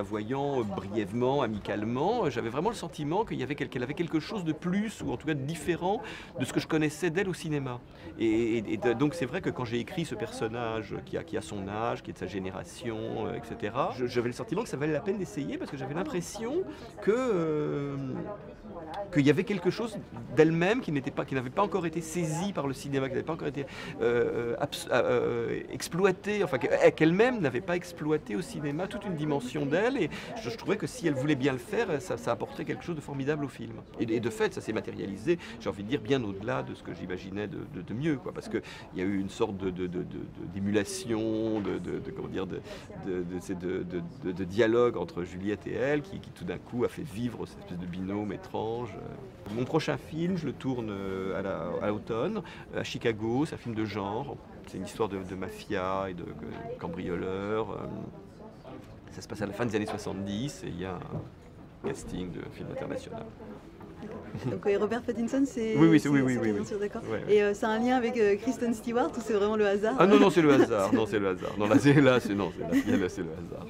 la voyant brièvement, amicalement, j'avais vraiment le sentiment qu'elle avait quelque chose de plus, ou en tout cas de différent, de ce que je connaissais d'elle au cinéma. Et donc c'est vrai que quand j'ai écrit ce personnage qui a son âge, qui est de sa génération, etc., j'avais le sentiment que ça valait la peine d'essayer, parce que j'avais l'impression qu'il y avait quelque chose d'elle-même qui n'avait pas encore été saisie par le cinéma, qui n'avait pas encore été exploitée, enfin qu'elle-même n'avait pas exploité au cinéma, toute une dimension d'elle, et je trouvais que si elle voulait bien le faire, ça apportait quelque chose de formidable au film. Et de fait, ça s'est matérialisé, j'ai envie de dire, bien au-delà de ce que j'imaginais de mieux, quoi, parce qu'il y a eu une sorte d'émulation, de dialogue entre Juliette et elle, qui tout d'un coup a fait vivre cette espèce de binôme étrange. Mon prochain film, je le tourne à l'automne, à Chicago, c'est un film de genre, c'est une histoire de mafia et de cambrioleurs. Ça se passe à la fin des années 70 et il y a un casting de films internationaux. Donc Robert Pattinson, c'est... Oui, bien sûr, d'accord. Ouais. Et c'est un lien avec Kristen Stewart ou c'est vraiment le hasard? Ah non, c'est le hasard. Non, c'est le hasard. Non, là, c'est le hasard.